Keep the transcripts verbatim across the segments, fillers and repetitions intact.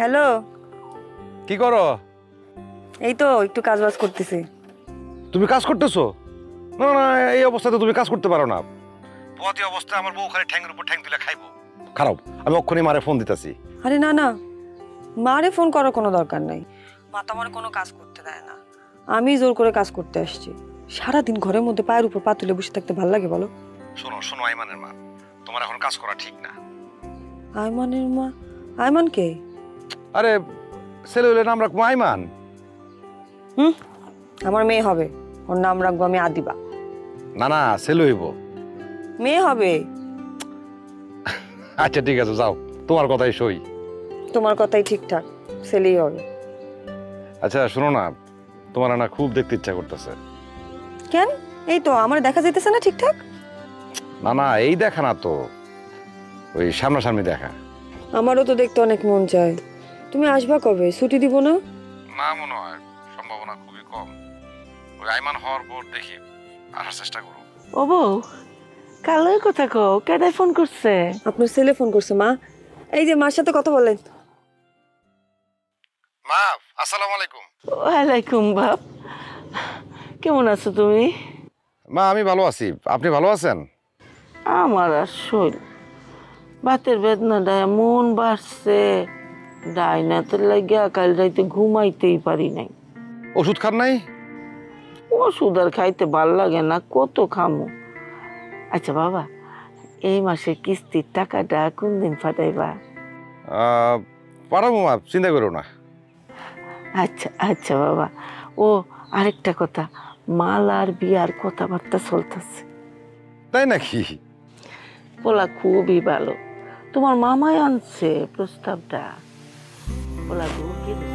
Hello, কি করো? এই তো একটু কাজ বাজ করতেছি। তুমি কাজ করতেছো? না না, এই অবস্থাতে তুমি কাজ করতে পারো না। পথে অবস্থা আমার বউ খালি ঠ্যাংর উপর ঠ্যাং তুলে খাইবো। খারাপ, আমি অক্ষণে মারে ফোন দিতেছি। আরে না না, মারে ফোন করার কোনো দরকার নাই। মা তো আমার কোনো কাজ করতে দেয় না, আমি জোর করে কাজ করতে আসছি। সারা দিন ঘরের মধ্যে পায়ের উপর পা তুলে বসে থাকতে ভালো লাগে বলো? শোনো শোনো আইমানের মা, তোমার এখন কাজ করা ঠিক না। আইমানের মা? আইমান কে? আরে ছেলে হলে নাম রাখবো আইমান। হুম, আমার মেয়ে হবে, ওর নাম রাখবো আমি আদিবা। না না, ছেলে হইব, মেয়ে হবে। আচ্ছা ঠিক আছে, যাও, তোমার কথাই সই, তোমার কথাই ঠিকঠাক, ছেলেই হবে। আচ্ছা শোনো না, তোমার না খুব দেখতে ইচ্ছা করতেছে। কেন? এই তো আমার দেখা যাইতেছে না ঠিকঠাক। না না, এই দেখা না তো, ওই সামনাসামনি দেখা। আমারও তো দেখতে অনেক মন চায়। তুমি আসবা কবে? ছুটি দিব না? না মনে হয়, সম্ভাবনা খুবই কম। ওই আইমান হওয়ার পর দেখি, আসার চেষ্টা করো। ও বউ, কালের কথা কও, কেডা ফোন করছে? আপনার ছেলে ফোন করছে। মা, এই যে মার সাথে কথা বলেন। মা, আসসালামু আলাইকুম। ওয়ালাইকুম বাপ, কেমন আছো তুমি? মা আমি ভালো আছি, আপনি ভালো আছেন? আমার আর শরীর, বাতের বেদনাটা এমন বাড়ছে, ডাইনাতে লাগিয়া কাল রাইতে ঘুমাইতেই পারি নাই। ওষুধ খান নাই? ওষুধ আর খাইতে ভাল লাগে না, কত খামো। আচ্ছা বাবা, এই মাসে কিস্তির টাকাটা কোন দিন ফাটাইবা? পারবো মা, চিন্তা করো না। আচ্ছা আচ্ছা বাবা, ও আরেকটা কথা, মাল আর বিয়ার কথাবার্তা চলতেছে। তাই নাকি? পোলা খুবই ভালো, তোমার মামাই আনছে প্রস্তাবটা। Hola, ¿tú quieres? Bye.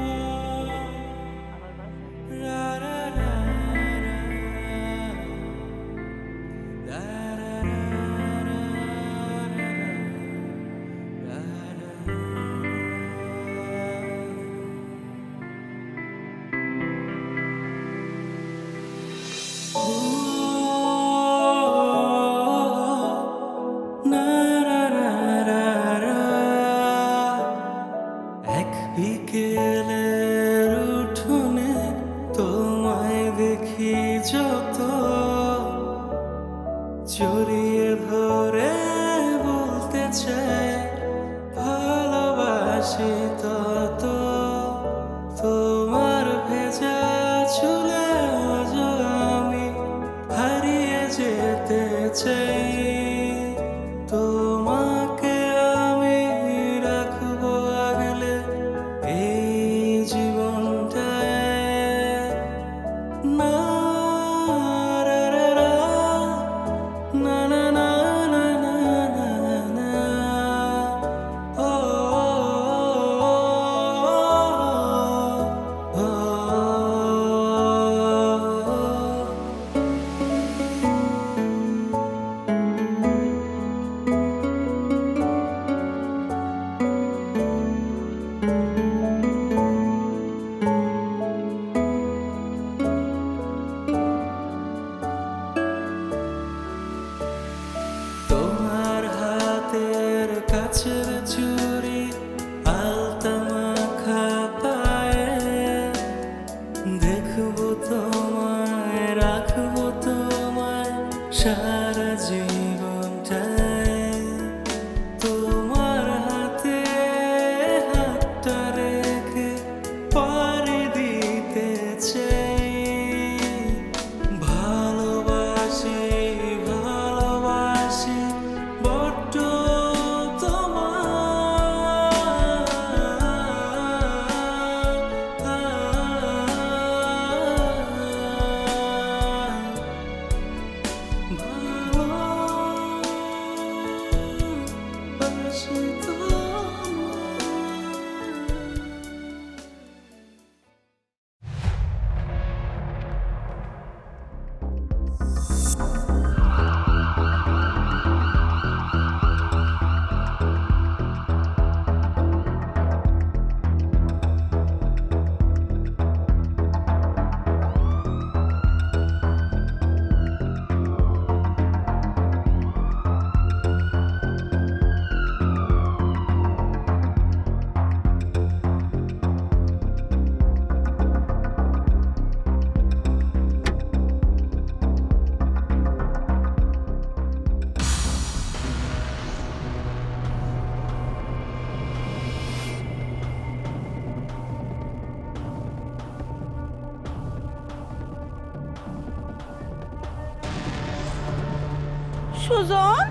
Sujan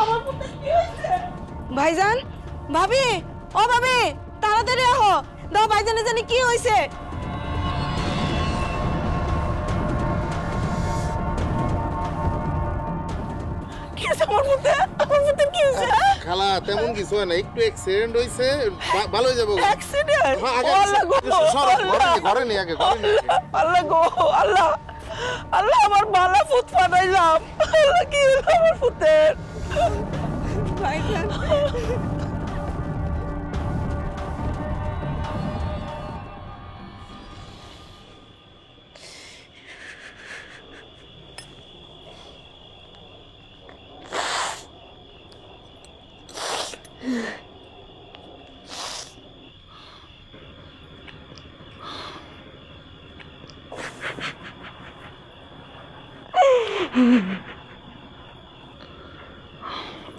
আমার পুত্র কি হইছে ভাইজান ভাবি ও ভাবি তাড়াতাড়ি আহ দাও ভাইজান জানি কি হইছে কি হইছে আমার পুত্র আমার পুত্র কি হইছে খালা তেমন কিছু হয় না একটু অ্যাক্সিডেন্ট হইছে ভালো হয়ে যাবে অ্যাক্সিডেন্ট আল্লাহ গো ঘরে নিয়ে আগে ঘরে নিয়ে আল্লাহ গো আল্লাহ আল্লাহ আমার বালা ফুট ফাটাইলাম আল্লাহ কি হলো আমার ফুটের ভাইজান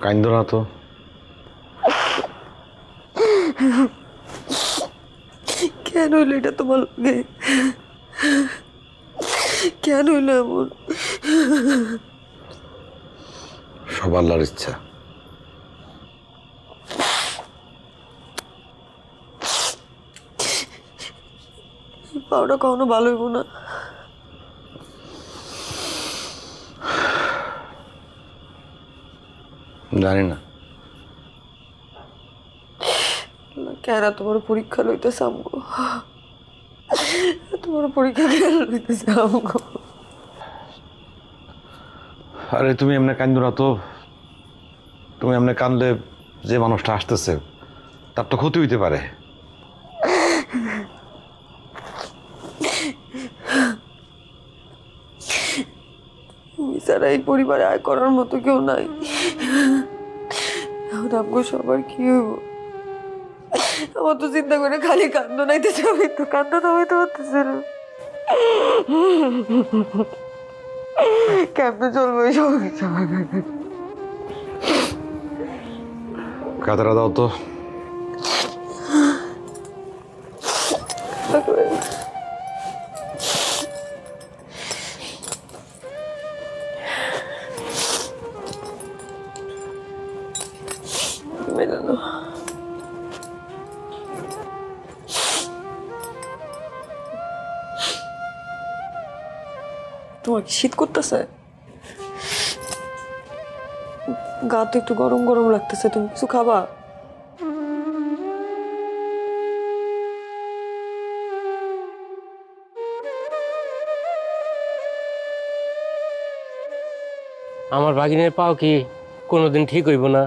কাইন্দো না তো কেন হইল এটা তোমার লাগে কেন হইল এমন সব আল্লাহর ইচ্ছা পাওটা কখনো ভালো হইব না জানি না কেরা তোমার পরীক্ষা লইতে চামগো তোমার পরীক্ষা লইতে চামগো আরে তুমি এমনি কান্দো না তো তুমি এমনি কান্দলে যে মানুষটা আসতেছে তার তো ক্ষতি হইতে পারে তুমি ছাড়া এই পরিবারে আয় করার মতো কেউ নাই আপনার সবার কি হইব আমার তো চিন্তা করে খালি কান্দ নাইতে যাবি তো কান্দ নামাইতে পারতেছিল কেমনে চলবো কাতারা দাও তো শীত করতেছে গা তো একটু গরম গরম লাগতেছে তুমি কিছু খাবা আমার ভাগিনের পাও কি কোনোদিন ঠিক হইব না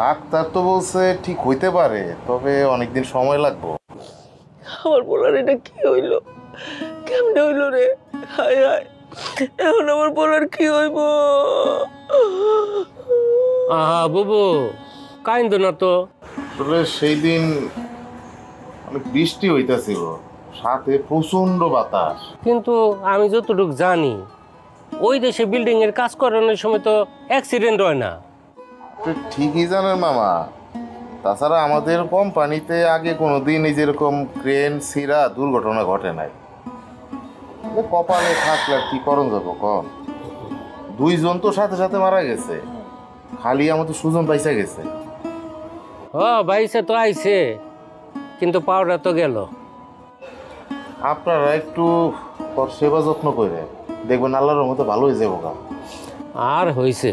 ডাক্তার তো বলছে ঠিক হইতে পারে তবে অনেকদিন সময় লাগবে আমার বলার এটা কি হইল কেমনে হইল রে হায় হায় এখন আমার বলার কি হইব আহা বুবু কাইন্দ না তো তবে সেই দিন অনেক বৃষ্টি হইতাছিল সাথে প্রচন্ড বাতাস কিন্তু আমি যতটুকু জানি ওই দেশে বিল্ডিং এর কাজ করানোর সময় তো অ্যাক্সিডেন্ট হয় না ঠিকই জানেন মামা তাছাড়া আমাদের কোম্পানিতে আগে কোনোদিন যেরকম ক্রেন ছিড়া দুর্ঘটনা ঘটে নাই কপালে থাকলে কি করণ যাবো কম দুইজন তো সাথে সাথে মারা গেছে খালি আমাদের সুজন পাইসা গেছে ও বাইসা তো আইছে কিন্তু পাওটা তো গেল আপনারা একটু সেবা যত্ন করে দেখবেন আল্লাহর রহমতে ভালো হয়ে যাবো কাম আর হয়েছে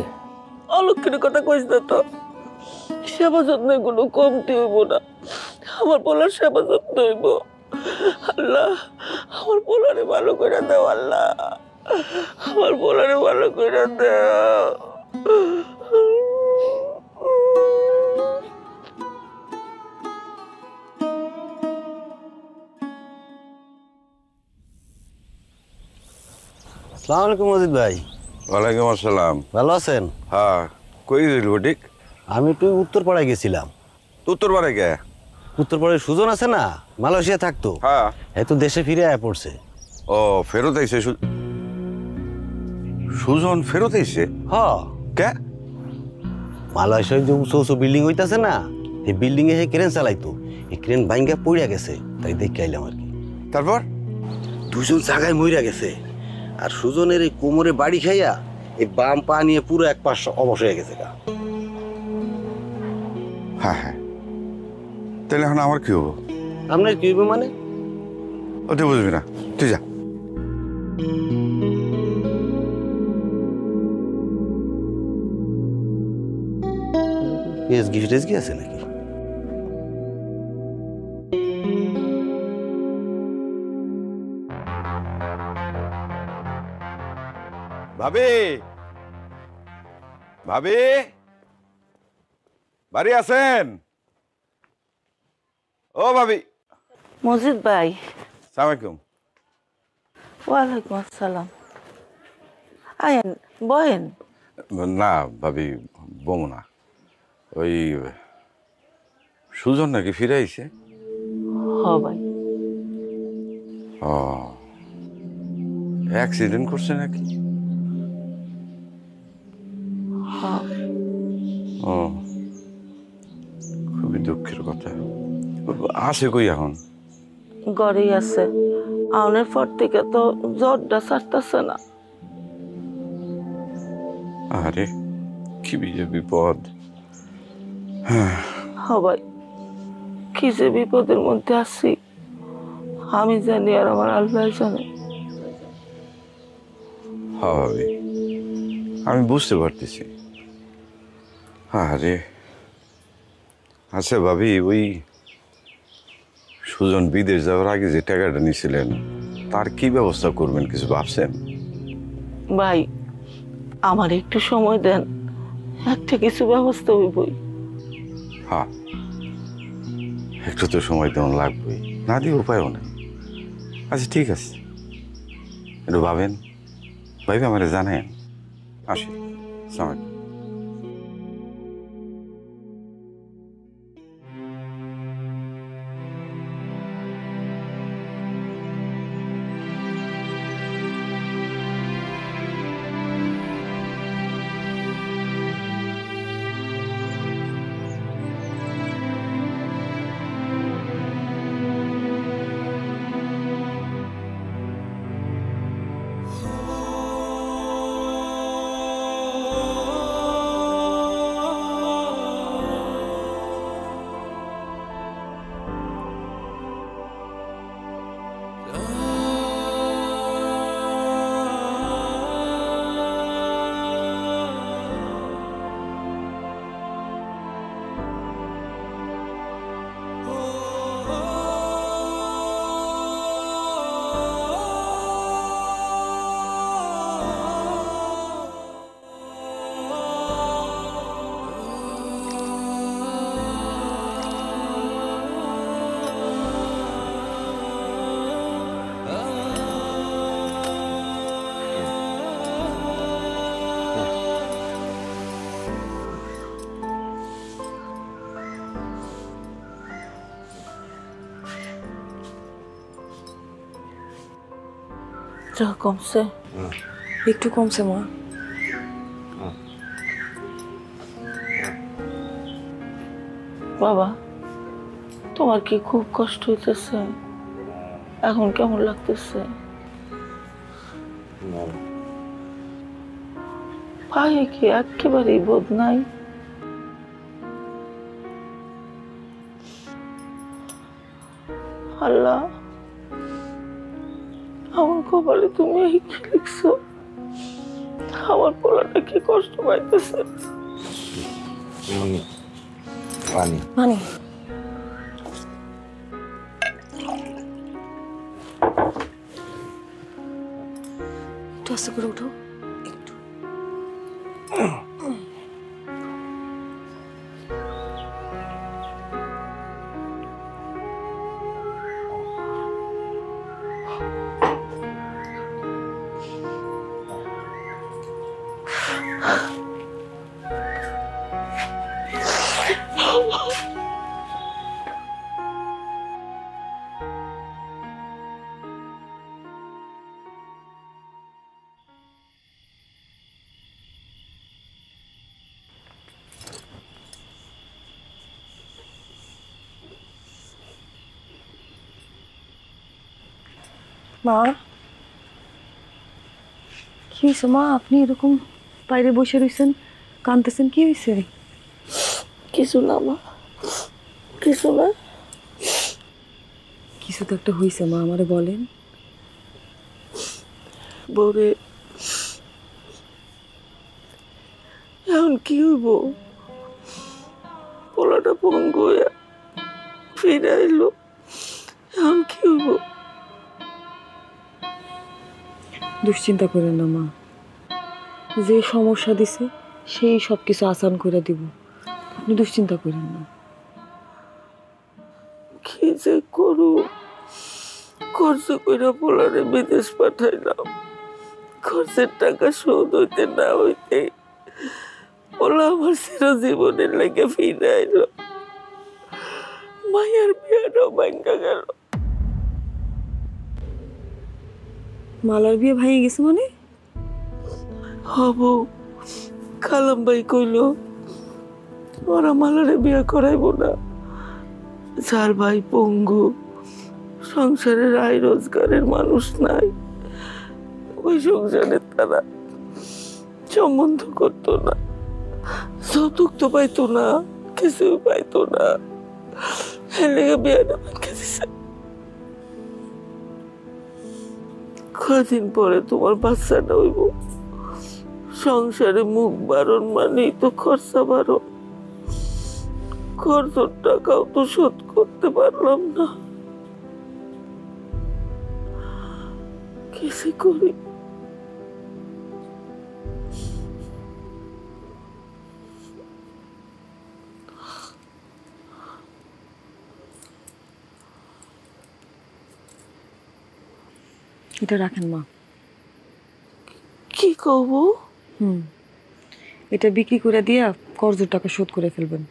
অলক্ষণের কথা কইস না তো সেবা যত্নের কোনো কমতি হইব না আমার বলার সেবা যত্ন হইব আল্লাহ আমার পোলারে ভালো করে দাও আল্লাহ আমার পোলারে ভালো করে দাও আসসালামু আলাইকুম মজিদ ভাই ওয়ালাইকুম আসসালাম ভালো আছেন হ্যাঁ কই গেল ঠিক আমি একটু উত্তরপাড়ায় গেছিলাম উত্তরপাড়ায় গে উত্তরপাড়ায় সুজন আছে না মালয়েশিয়া থাকতো হ্যাঁ এত দেশে ফিরে আয়া পড়ছে ও ফেরত আইছে সুজন ফেরত আইছে হ্যাঁ কে মালয়েশিয়ার যে উঁচু উঁচু বিল্ডিং হইতাছে না এই বিল্ডিং এ ক্রেন চালাইতো এই ক্রেন ভাঙ্গা পড়ে গেছে তাই দেখে আইলাম আর কি তারপর দুজন জায়গায় মইরা গেছে আর সুজনের এই কোমরে বাড়ি খাইয়া এই বাম পা নিয়ে পুরো এক পাশ অবশ হয়ে গেছে। হ্যাঁ হ্যাঁ, তাহলে এখন আমার কি হবো? আপনার কি হবো মানে ওটা বুঝবি না, তুই যা। আছে নাকি ভাবি? ভাবি বাড়ি আছেন? ও ভাবি। মজিদ ভাই, আসসালামু আলাইকুম। ওয়ালাইকুম আসসালাম। আয়েন বহেন। না ভাবি বমু না, ওই সুজন নাকি ফিরে আইছে? হ ভাই। ও অ্যাক্সিডেন্ট করছে নাকি? ও খুবই দুঃখের কথা। আছে কই এখন? গড়েই আছে। আউনের পর থেকে তো জ্বরটা ছাড়তেছে না। আরে কি বিপদ! হবাই কি যে বিপদের মধ্যে আছি আমি জানি, আর আমার আল্লাহ জানে। হবাই আমি বুঝতে পারতেছি। আরে আচ্ছা ভাবি, ওই সুজন বিদেশ যাওয়ার আগে যে টাকাটা নিয়েছিলেন তার কি ব্যবস্থা করবেন, কিছু ভাবছেন? ভাই আমার একটু সময় দেন, একটা কিছু ব্যবস্থা হইবই। হ্যাঁ একটু তো সময় দেওয়া লাগবেই, না দিয়ে উপায়ও নেই। আচ্ছা ঠিক আছে, একটু ভাবেন, ভাবি আমার জানেন। আসি, আসসালামু। কমছে একটু, কমছে মা। বাবা তোমার কি খুব কষ্ট হইতেছে? এখন কেমন লাগতেছে? পায়ে কি একেবারেই বোধ নাই? আল্লাহ বলে তুমি এই কি লিখছো? আমার পোলাটা কি কষ্ট পাইতেছে! একটু আস্তে করে উঠো, একটু। মা কি সময় আপনি এরকম বাইরে বসে রইছেন, কাঁদতেছেন, কি হইছে? কিছু না মা, কিছু না। কিছু তো একটা হইছে মা, আমারে বলেন। বউরে এখন কি হইব? পোলাটা পঙ্গু ফিরে আইলো, এখন কি হইব? দুশ্চিন্তা করেন না মা, যে সমস্যা দিছে সেই সব কিছু আসান করে দিব, আপনি দুশ্চিন্তা করেন না। কি যে করু, খরচ করে পোলারে বিদেশ পাঠাইলাম, খরচের টাকা শোধ হইতে না হইতে পোলা আমার চির জীবনের লাগে ফিরে আইল, মায়ের বিয়েটাও ভাঙ্গা গেল। মালার বিয়ে ভাই গেছে মানে? হব খালাম ভাই কইল ওরা মালারে বিয়ে করাইব না, যার ভাই পঙ্গু, সংসারের আয় রোজগারের মানুষ নাই, ওই সংসারে তারা সম্বন্ধ করত না, যৌতুক তো পাইতো না, কিছু পাইতো না, হেলেগে বিয়েটা ভাঙ্গা দিছে। কদিন পরে তোমার বাচ্চাটা হইব, সংসারে মুখ বারণ মানেই তো খরচা বারণ, খরচর টাকাও তো শোধ করতে পারলাম না, কিছু করি। এটা রাখেন মা। কি করব? হুম, এটা বিক্রি করে দিয়া কর্জের টাকা শোধ করে ফেলবেন।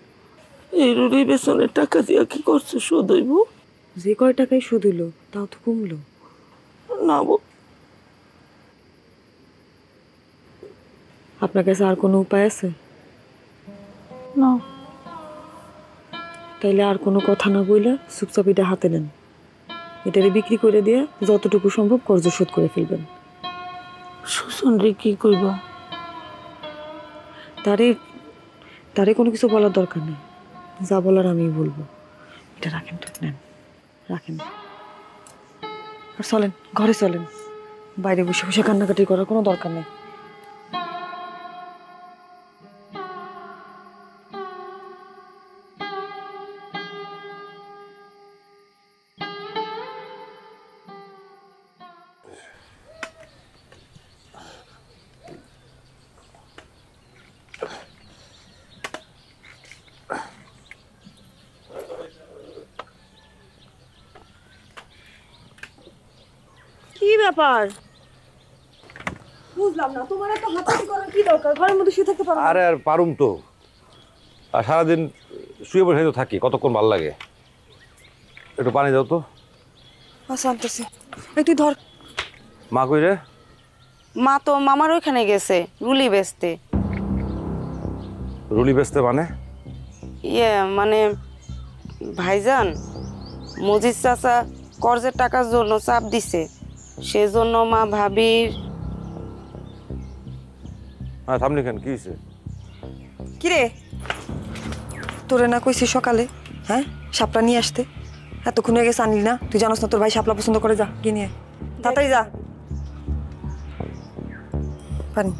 এই রুড়ি বেসনের টাকা দিয়া কি কর্জ শোধ হইব? যে কয় টাকায় শোধ হইল তাও তো কমলো না। আপনার কাছে আর কোনো উপায় আছে না? তাইলে আর কোনো কথা না বইলা চুপচাপ এটা হাতে নেন, এটারে বিক্রি করে দিয়ে যতটুকু সম্ভব কর্জ শোধ করে ফেলবেন। সুজন রে কি কইবা? তারে তারে কোনো কিছু বলার দরকার নেই, যা বলার আমি বলবো। এটা রাখেন, ঠিক নেন, রাখেন। আর চলেন, ঘরে চলেন, বাইরে বসে বসে কান্নাকাটি করার কোনো দরকার নেই। ব্যাপার বুঝলাম না, তোমার এত হাতাহাতি করার কি দরকার? ঘরের মধ্যে শুয়ে থাকতে পারো। আরে আর পারুম তো, আর সারা দিন শুয়ে বসে তো থাকি, কতক্ষণ ভালো লাগে? একটু পানি দাও তো। আচ্ছা আনতেছি, একটু ধর। মা কই রে? মা তো মামার ওখানে গেছে রুলি বেচতে। রুলি বেচতে মানে? ইয়ে মানে ভাইজান মজিদ চাচা কর্জের টাকার জন্য চাপ দিছে, সেজন্য মা ভাবির। হ্যাঁ থামলি কেন, কি হইছে? কি রে, তোরে না কইছি সকালে হ্যাঁ শাপলা নিয়ে আসতে, এতক্ষণ হয়ে গেছে আনিল না? তুই জানোস না তোর ভাই শাপলা পছন্দ করে? যা গিয়ে নিয়ে তাড়াতাড়ি যা। পানি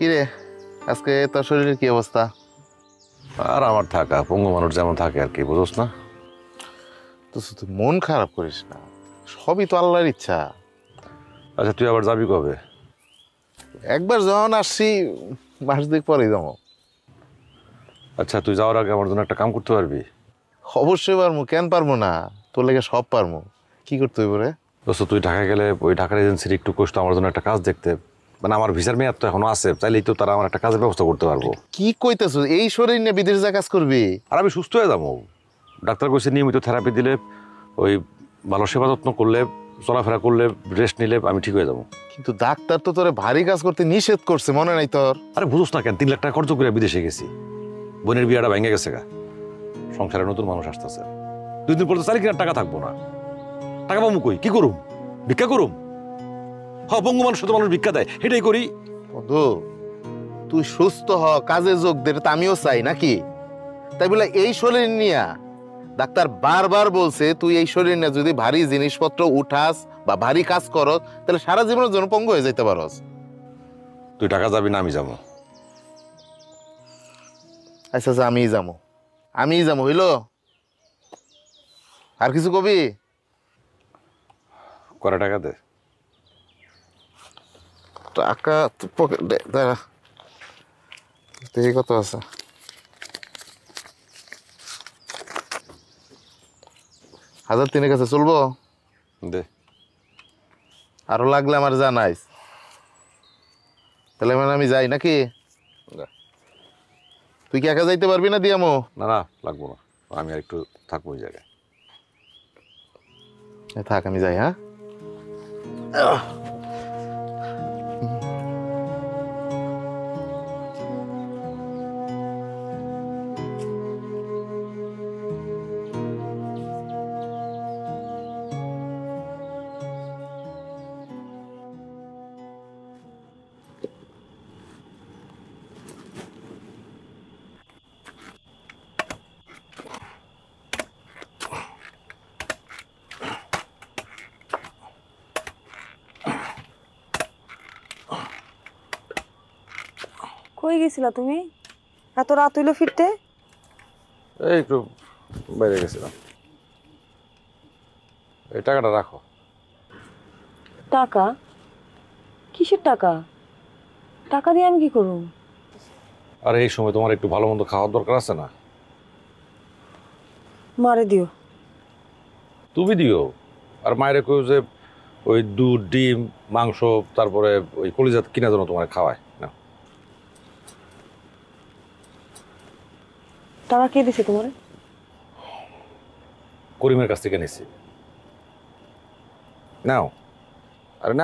কিরে আজকে তোর শরীরের কি অবস্থা? আর আমার থাকা পঙ্গু মানুষ যেমন থাকে আর কি, বুঝোস না? কাঁদতেছো, তুই মন খারাপ করিস না, সবই তো আল্লাহর ইচ্ছা। আচ্ছা তুই আবার যাবি কবে? একবার যখন আসছি মাস দিক পরেই যাবো। আচ্ছা তুই যাওয়ার আগে আমার জন্য একটা কাম করতে পারবি? অবশ্যই পারবো, কেন পারবো না, তোর লেগে সব পারবো। কি করতে হবে রে দোস্ত? তুই ঢাকা গেলে ওই ঢাকার এজেন্সির একটু কষ্ট, আমার জন্য একটা কাজ দেখতে, মানে আমার ভিসার মেয়াদ তো এখনো আছে, তাইলেই তো তারা আমার একটা কাজের ব্যবস্থা করতে পারবো। কি কইতেছ, এই শরীর নিয়ে বিদেশ যা কাজ করবি? আর আমি সুস্থ হয়ে যাবো, ডাক্তার কইছে নিয়মিত থেরাপি দিলে, ওই ভালো সেবা যত্ন করলে, চলাফেরা করলে, রেস্ট নিলে আমি ঠিক হয়ে যাবো। কিন্তু ডাক্তার তো তোরে ভারী কাজ করতে নিষেধ করছে, মনে নাই তোর? আরে বুঝোস না কেন, তিন লাখ টাকা খরচ করে বিদেশে গেছি, বোনের বিয়েটা ভেঙে গেছে গা, সংসারে নতুন মানুষ আসতেছে, দুই দিন পর তো চালি কিনার টাকা থাকবো না, টাকা পাবো কই, কি করুম, ভিক্ষা করুম? হ্যাঁ বঙ্গ মানুষ তো মানুষ ভিক্ষা দেয়, সেটাই করি। তুই সুস্থ হ, কাজে যোগ দে, তা আমিও চাই নাকি? তাই বলে এই শরীর নিয়া, ডাক্তার বারবার বলছে তুই এই শরীর নিয়ে যদি ভারী জিনিসপত্র উঠাস বা ভারী কাজ করস তাহলে সারা জীবনের জন্য পঙ্গু হয়ে যাইতে পারস। তুই ঢাকা যাবি না আমি যাবো? আচ্ছা আচ্ছা আমিই যাবো, আমিই যাবো, হইল? আর কিছু কবি? কটা টাকা দে। টাকা দাঁড়া, এই কত আছে? হাজার তিনের কাছে চলবো, দে। আরো লাগলে আমার জানাইস, তাহলে মানে আমি যাই নাকি? তুই কি একা যাইতে পারবি না দিয়ামো? না না লাগবো না, আমি আর একটু থাকবো ওই জায়গায়, থাক আমি যাই। হ্যাঁ কই গেছিলা তুমি? এত রাত হইল ফিরতে? এই একটু বাইরে গেছিলাম। এই টাকাটা রাখো। টাকা? কিসের টাকা? টাকা দিয়ে আমি কি করব? আরে এই সময় তোমার একটু ভালো মন্দ খাওয়ার দরকার আছে না? মারে দিও। তুমি দিও, আর মায়ের কইও যে ওই দুধ, ডিম, মাংস, তারপরে ওই কলিজা কিনা জন্য তোমার খাওয়ায়। টাকা কে দিছে তোমারে? করিমের কাছ থেকে নিছি। নাও। আরে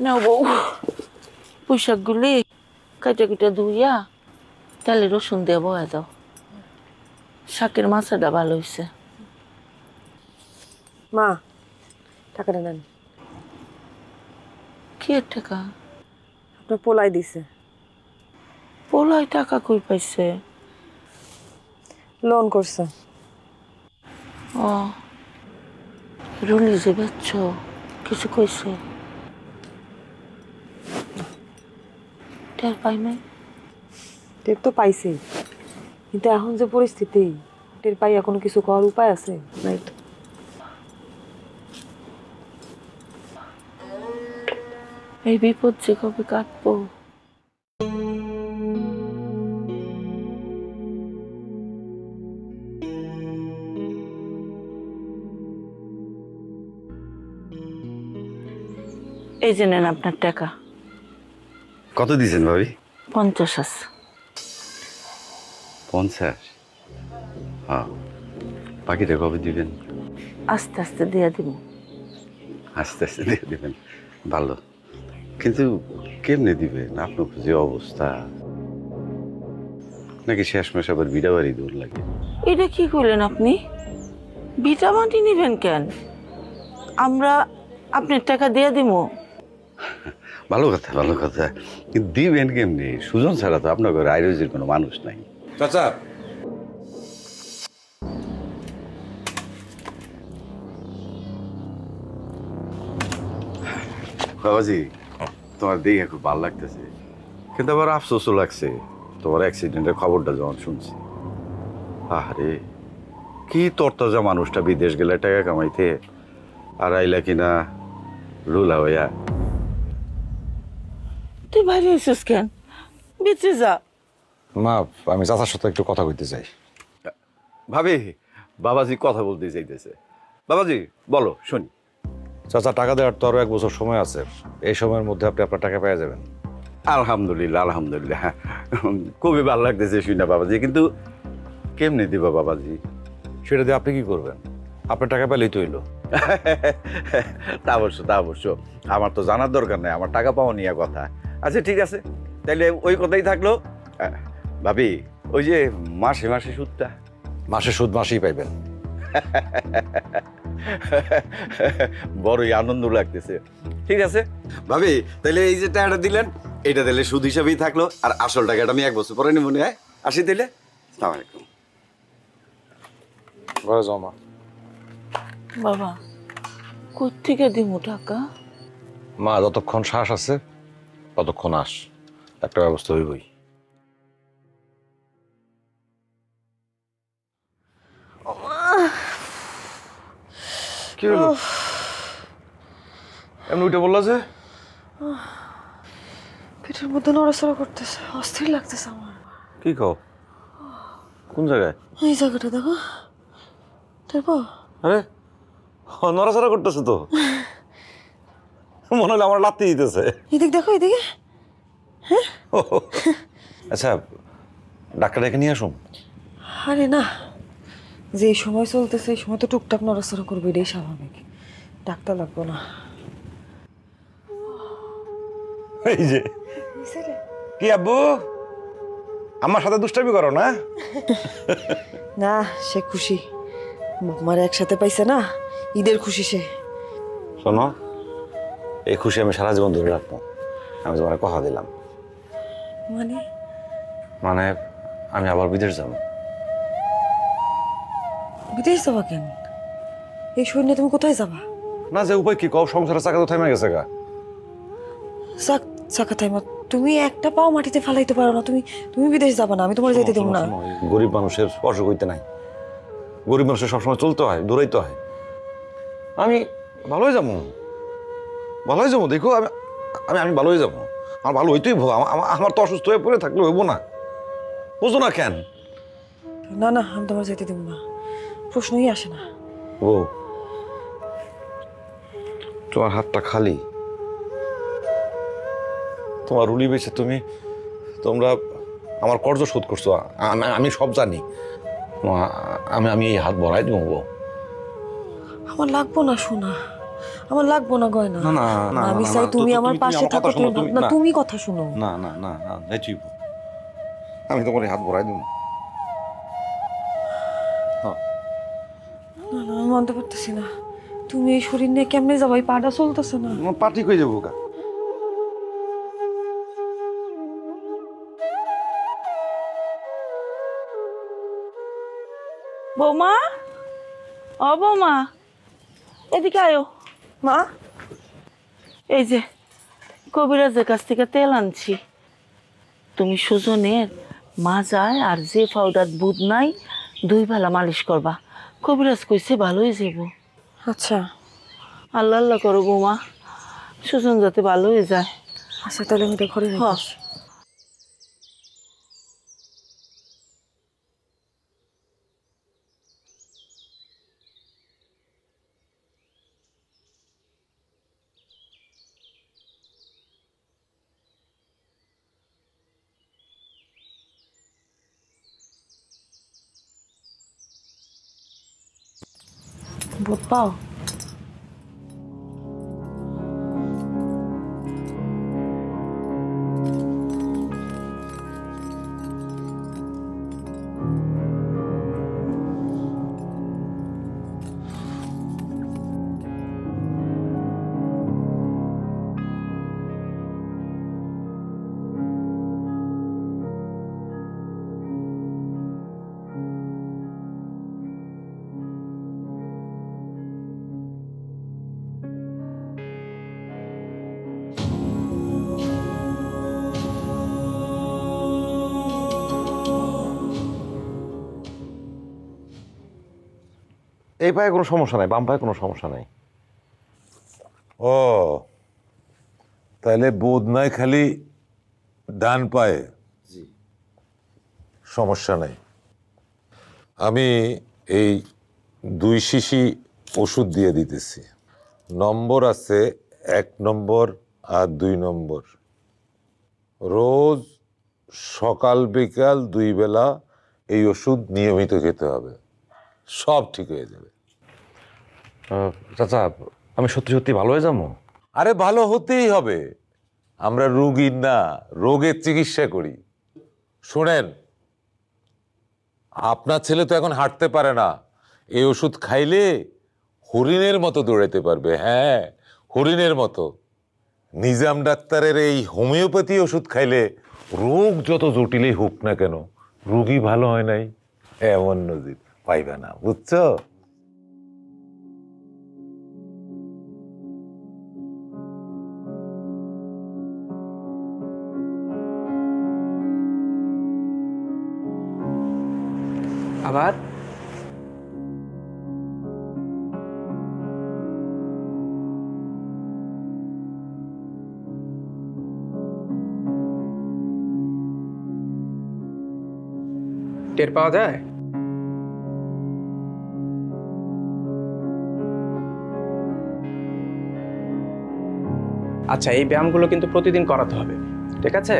নাও না। নাও বউ। পোশাকগুলি কাটা কুটা ধুইয়া তাহলে রসুন দিয়ে বয়ে দাও, শাকের মাছাটা ভালো হয়েছে। মা টাকাটা নেন। কি টাকা? আপনার পোলাই দিছে। পোলাই টাকা কই পাইছে? লোন করছে। ও রুলি যে বেচ্ছ কিছু কইছে? টের পাই নাই। টের তো পাইছি, কিন্তু এখন যে পরিস্থিতি, টের পাই এখন কিছু করার উপায় আছে? রাইট। এই বিপদ যে কবে কাটবো। এই যে নেন আপনার টাকা। কত দিয়েছেন ভাবি? পঞ্চাশ আছে। পঞ্চাশ? হ্যাঁ, বাকিটা কবে দিবেন? আস্তে আস্তে দিয়ে দিব। আস্তে আস্তে দিয়ে দিবেন, ভালো। কিন্তু কেমনে দিবেন? আপনার যে অবস্থা, নাকি শেষ মাসে আবার বিটা বাড়ি দূর লাগে? এটা কি করলেন আপনি? বিটা মাটি নেবেন কেন? আমরা আপনার টাকা দিয়ে দিব। ভালো কথা ভালো কথা কিন্তু দিবেন কেমনি? সুজন ছাড়া তো আপনার ঘরে আইরোজির কোনো মানুষ নাই। চাচা বাবাজি তোমার দেখে খুব ভালো লাগতেছে, কিন্তু আবার আফসোসও লাগছে তোমার অ্যাক্সিডেন্টের খবরটা যখন শুনছি। আরে কি তরতাজা মানুষটা বিদেশ গেলে টাকা কামাইতে, আর আইলা কিনা লুলা হইয়া। তুই বাইরে এসেছিস কেন? বেঁচে যা। মা আমি চাচার সাথে একটু কথা কইতে চাই। ভাবি বাবাজি কথা বলতে চাইতেছে। বাবাজি বলো শুনি। চাচা টাকা দেওয়ার তো আরো এক বছর সময় আছে, এই সময়ের মধ্যে আপনি আপনার টাকা পেয়ে যাবেন। আলহামদুলিল্লাহ আলহামদুলিল্লাহ খুবই ভালো লাগতেছে শুনে বাবাজি, কিন্তু কেমনি দিবা বাবাজি? সেটা দিয়ে আপনি কি করবেন? আপনার টাকা পেলেই তো হইলো। তা অবশ্য তা অবশ্য আমার তো জানার দরকার নেই, আমার টাকা পাওয়া নিয়ে কথা। আচ্ছা ঠিক আছে তাহলে ওই কথাই থাকলো। ভাবি ওই যে মাসে মাসে সুদটা, মাসে সুদ মাসেই পাইবেন। বড়ই আনন্দ লাগতেছে। ঠিক আছে ভাবি তাহলে এই যে টাকাটা দিলেন এটা তাহলে সুদ হিসাবেই থাকলো, আর আসল টাকাটা আমি এক বছর পরে নি মনে হয়। আসি তাহলে, আসসালামু আলাইকুম। ঘরে যাও মা। বাবা কোথেকে দিমু টাকা? মা যতক্ষণ শ্বাস আছে ততক্ষণ আস, একটা ব্যবস্থা হইবই। কি হলো এমনি উঠে বললা যে? পেটের মধ্যে নড়াচড়া করতেছে, অস্থির লাগতেছে আমার। কি কও? কোন জায়গায়? এই জায়গাটা দেখো। দেখো আরে নড়াচড়া করতেছে তো, মনে হলো আমার লাথি দিতেছে। এদিকে দেখো, এদিকে। হ্যাঁ আচ্ছা ডাক্তার ডেকে নিয়ে আসুন। আরে না, যে সময় চলতেছে এই সময় তো টুকটাক নড়াচড়া করবে, এটাই স্বাভাবিক। ডাক্তার লাগবে না। এই যে কি আব্বু আমার সাথে দুষ্টামি করো না? না সে খুশি, বাপমারা একসাথে পাইছে না, ঈদের খুশি সে। শোনো এই খুশি আমি সারা জীবন ধরে রাখবো, আমি তোমার কথা দিলাম। মানে মানে আমি আবার বিদেশ যাব। বিদেশ যাবা কেন? এই শূন্য তুমি কোথায় যাবা? না যে উপায় কি কও, সংসারে চাকা তো থাইমা গেছে গা। চাকা থাইমা তুমি একটা পাও মাটিতে ফেলাইতে পারো না। তুমি তুমি বিদেশ যাবা না, আমি তোমার যেতে দেব না। গরিব মানুষের স্পর্শ করতে নাই, গরিব মানুষের সবসময় চলতে হয়, দৌড়াইতে হয়। আমি ভালো হয়ে যাবো, ভালো হয়ে যাবো। দেখো আমি আমি আমি ভালো হয়ে যাবো। আমার ভালো হইতেই ভোগ, আমার তো অসুস্থ হয়ে পড়ে থাকলে হইব না, বুঝো না কেন? না না আমি তোমার যেতে দেবো না, প্রশ্নই আসে না। ও তোমার হাতটা খালি, তোমার রুলি বেছে তুমি তোমরা আমার কর্জ শোধ করছো, আমি সব জানি। আমি আমি এই হাত বড়াই দিব। আমার লাগবো না সোনা, আমার লাগবো না গয়না। না না না আমি চাই তুমি আমার পাশে থাকো। না তুমি কথা শোনো। না না না না নেচিব, আমি তোমার হাত বড়াই দিব। না না আমি মানতে পারতেছি না, তুমি এই শরীর নিয়ে কেমনে যাবাই? পাটা চলতেছে না। পা ঠিক হয়ে যাবো। বৌমা, ও বৌমা এদিকে আয়ো। মা এই যে কবিরাজের কাছ থেকে তেল আনছি। তুমি সুজনের মা যায় আর যে পাউডার বুধ নাই দুই বেলা মালিশ করবা, কবিরাজ কইছে ভালোই যাব। আচ্ছা আল্লাহ আল্লাহ করো বৌমা, সুজন যাতে ভালো হয়ে যায়। আচ্ছা তাহলে আমি তো ঘরে হস। পাও এই পায়ে কোনো সমস্যা নাই, বাম পায়ে কোনো সমস্যা নাই। ও তাহলে বোধ নাই খালি ডান পায়ে সমস্যা নাই। আমি এই দুই শিশি ওষুধ দিয়ে দিতেছি, নম্বর আছে এক নম্বর আর দুই নম্বর। রোজ সকাল বিকাল দুই বেলা এই ওষুধ নিয়মিত খেতে হবে, সব ঠিক হয়ে যাবে। চাচা আমি সত্যি সত্যি ভালো হয়ে যাবো? আরে ভালো হতেই হবে, আমরা রোগী না, রোগের চিকিৎসা করি। শোনেন, আপনার ছেলে তো এখন হাঁটতে পারে না, এই ওষুধ খাইলে হরিণের মতো দৌড়াতে পারবে। হ্যাঁ, হরিণের মতো। নিজাম ডাক্তারের এই হোমিওপ্যাথি ওষুধ খাইলে রোগ যত জটিলই হোক না কেন রোগী ভালো হয় নাই এমন নজির পাইবে না, বুঝছো? আবার টের পাওয়া যায়? আচ্ছা, এই ব্যায়ামগুলো কিন্তু প্রতিদিন করাতে হবে, ঠিক আছে?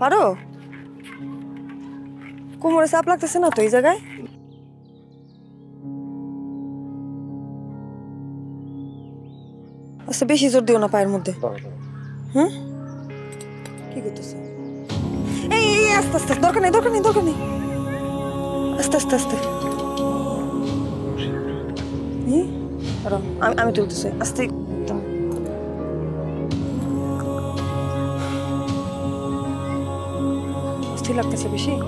পারো? কোমরে চাপ লাগতেছে না তো এই জায়গায়? আচ্ছা বেশি জোর দিও না পায়ের মধ্যে। হ্যাঁ কি করতেছ? এই আস্তে আস্তে, দরকার নেই দরকার নেই দরকার নেই, আস্তে আস্তে আস্তে। আমি তুলতেছি আস্তে। লাগতেছে বেশি? বোধ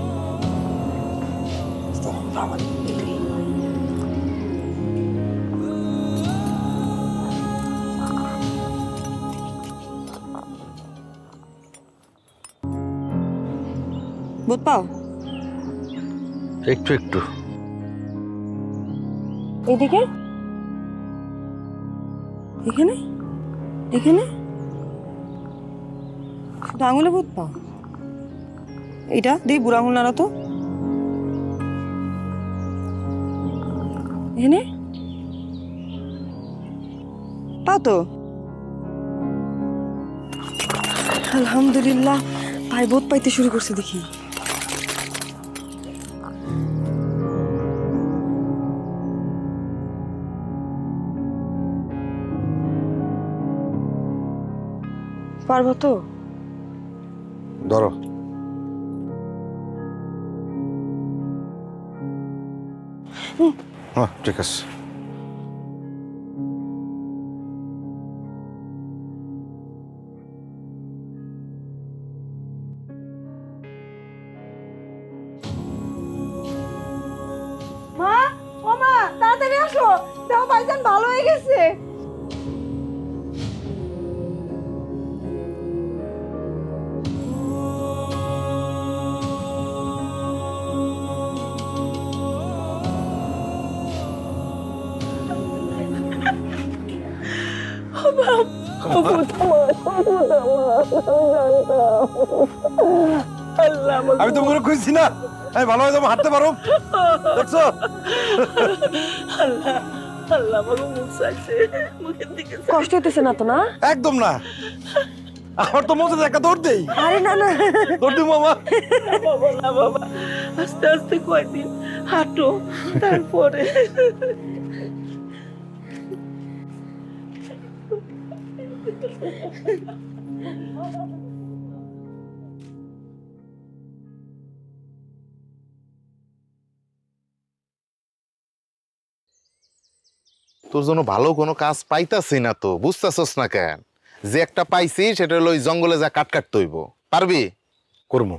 পাও? একটু একটু। এদিকে, এখানে, এখানে শুধু আঙুলে বোধ পাও? এইটা দিয়ে বুড়া আঙুল নাড়া তো। এখানে পাও তো? আলহামদুলিল্লাহ, পায়ে বোধ পাইতে শুরু করছে দেখি। পারবো তো? ধরো ঠিক আছে। মা, ও মা তাড়াতাড়ি আসো, দাও ভাইজান ভালো হয়ে গেছে। আমি তো মনে খুঁজছি না, আমি ভালো হয়ে যাবো, হাঁটতে পারো। দেখছো কষ্ট হইতেছে না তো? না একদম না। আমার তো মজা দেখা দৌড় দেই। আরে না না দৌড় দি মামা। বাবা না বাবা আস্তে আস্তে কয়দিন হাঁটো তারপরে। তোর জন্য ভালো কোনো কাজ পাইতাছি না তো, বুঝতেছস না কেন? যে একটা পাইছি সেটা হলো ওই জঙ্গলে যা কাট কাটতে হইব, পারবি? করবো।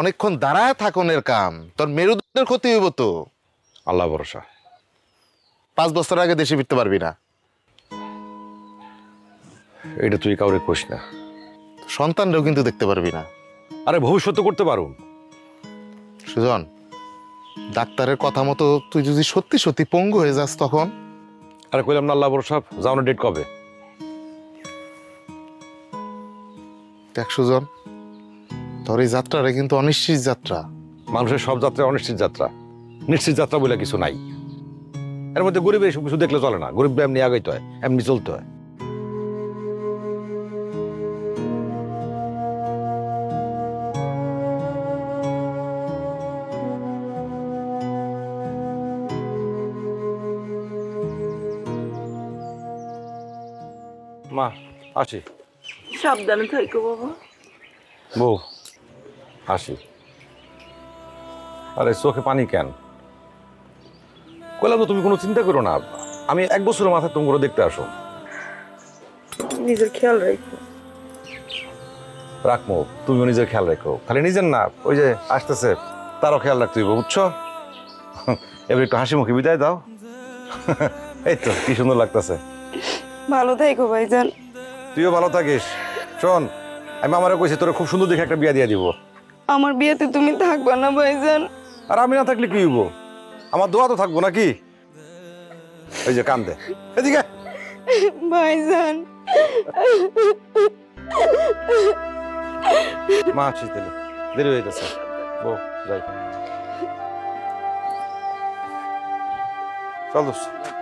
অনেকক্ষণ দাঁড়ায় থাকনের কাম, তোর মেরুদণ্ডের ক্ষতি হইব তো। আল্লাহ ভরসা, পাঁচ বছর আগে দেশে ফিরতে পারবি না। এটা তুই কাউরে কইস না, সন্তানরাও কিন্তু দেখতে পারবি না। আরে ভবিষ্যৎ করতে পারো সুজন, ডাক্তারের কথা মতো তুই যদি সত্যি সত্যি পঙ্গু হয়ে যাস তখন? আরে কইলাম না আল্লাহ ভরসা, যাওয়ার ডেট কবে? দেখ সুজন, তোর এই যাত্রাটা কিন্তু অনিশ্চিত যাত্রা। মানুষের সব যাত্রা অনিশ্চিত যাত্রা, নিশ্চিত যাত্রা বলে কিছু নাই। এর মধ্যে গরিবের সব কিছু দেখলে চলে না, গরিব এমনি আগাইতে হয়, এমনি চলতে হয়। মা আসি, সাবধানে থাকো বাবা। বউ আসি। আরে চোখে পানি কেন? কইলাম তো তুমি কোনো চিন্তা করো না, আমি এক বছরের মাথায় তোমরা দেখতে আসো। নিজের খেয়াল রাখো। রাখমো, তুমিও নিজের খেয়াল রাখো। খালি নিজের না, ওই যে আসতেছে তারও খেয়াল রাখতে হইব, বুঝছো? এবার একটু হাসি মুখে বিদায় দাও। এই তো কি সুন্দর লাগতেছে। ভালো থাকো ভাইজান। তুইও ভালো থাকিস। শোন, আমি আমারও কইছি তোর খুব সুন্দর দেখে একটা বিয়া দিয়ে দিব। আমার বিয়েতে তুমি থাকবা না ভাইজান? আর আমি না থাকলে কি হইব? আমার দোয়া তো থাকবো নাকি? ওই যে কান্দে, এদিকে ভাইজান। মা আসি, তাহলে দেরি হয়ে গেছে, বউ যাই। চল দোস্ত।